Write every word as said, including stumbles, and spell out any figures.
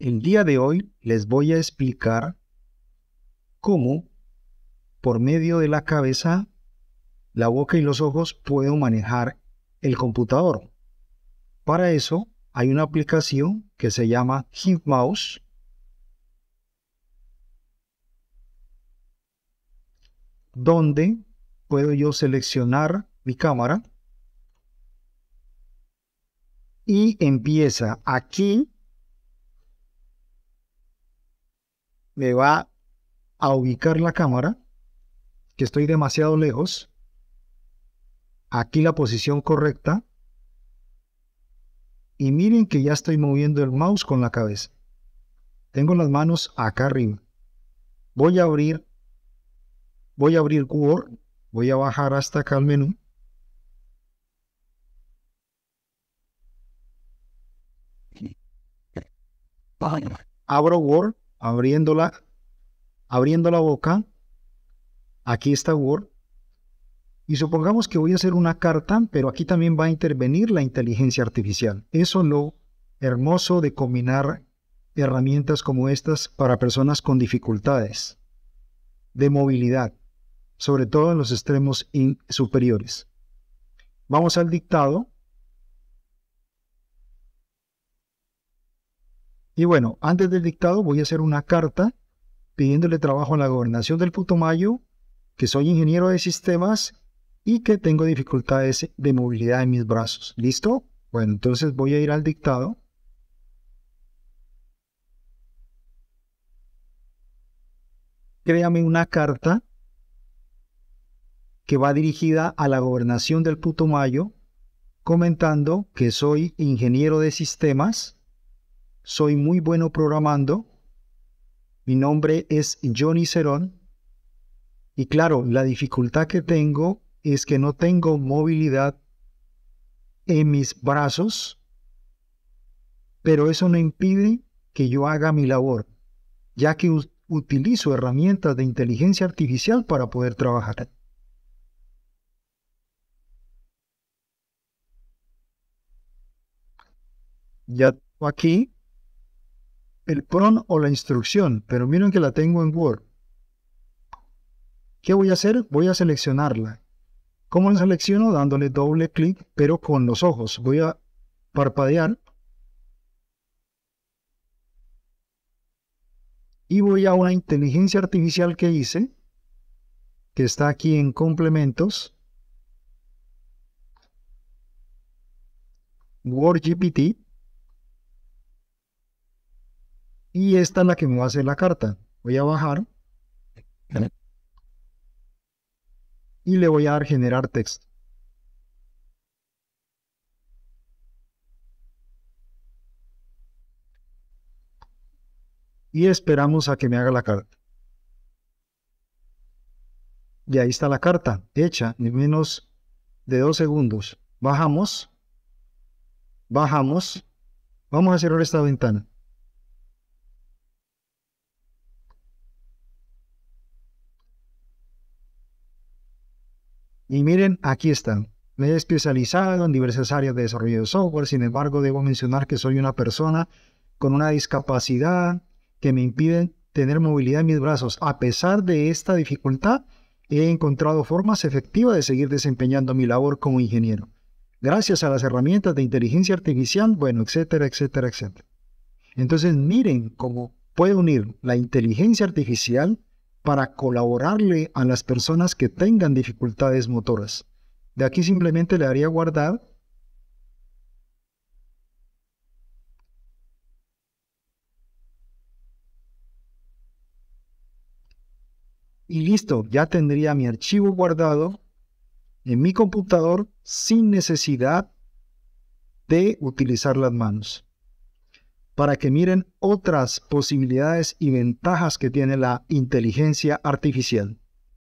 El día de hoy les voy a explicar cómo, por medio de la cabeza, la boca y los ojos, puedo manejar el computador. Para eso hay una aplicación que se llama HeadMouse. Donde puedo yo seleccionar mi cámara y empieza aquí, me va a ubicar la cámara, que estoy demasiado lejos, aquí la posición correcta, y miren que ya estoy moviendo el mouse con la cabeza, tengo las manos acá arriba, voy a abrir Voy a abrir Word, voy a bajar hasta acá al menú. Abro Word, abriendo la, abriendo la boca. Aquí está Word. Y supongamos que voy a hacer una carta, pero aquí también va a intervenir la inteligencia artificial. Eso es lo hermoso de combinar herramientas como estas para personas con dificultades de movilidad, sobre todo en los extremos superiores. Vamos al dictado. Y bueno, antes del dictado voy a hacer una carta pidiéndole trabajo a la Gobernación del Putumayo, que soy ingeniero de sistemas y que tengo dificultades de movilidad en mis brazos. ¿Listo? Bueno, entonces voy a ir al dictado. Créame una carta que va dirigida a la Gobernación del Putumayo, comentando que soy ingeniero de sistemas, soy muy bueno programando, mi nombre es Jhoni Cerón, y claro, la dificultad que tengo es que no tengo movilidad en mis brazos, pero eso no impide que yo haga mi labor, ya que utilizo herramientas de inteligencia artificial para poder trabajar. Ya tengo aquí el prompt o la instrucción, pero miren que la tengo en Word. ¿Qué voy a hacer? Voy a seleccionarla. ¿Cómo la selecciono? Dándole doble clic, pero con los ojos. Voy a parpadear. Y voy a una inteligencia artificial que hice, que está aquí en complementos, Word G P T, y esta es la que me va a hacer la carta. Voy a bajar y le voy a dar generar texto. Y esperamos a que me haga la carta. Y ahí está la carta, hecha en menos de dos segundos. Bajamos. Bajamos. Vamos a cerrar esta ventana. Y miren, aquí está. Me he especializado en diversas áreas de desarrollo de software. Sin embargo, debo mencionar que soy una persona con una discapacidad que me impiden tener movilidad en mis brazos. A pesar de esta dificultad, he encontrado formas efectivas de seguir desempeñando mi labor como ingeniero, gracias a las herramientas de inteligencia artificial, bueno, etcétera, etcétera, etcétera. Entonces, miren cómo puede unir la inteligencia artificial para colaborarle a las personas que tengan dificultades motoras. De aquí simplemente le haría guardar. Y listo, ya tendría mi archivo guardado en mi computador sin necesidad de utilizar las manos. Para que miren otras posibilidades y ventajas que tiene la inteligencia artificial.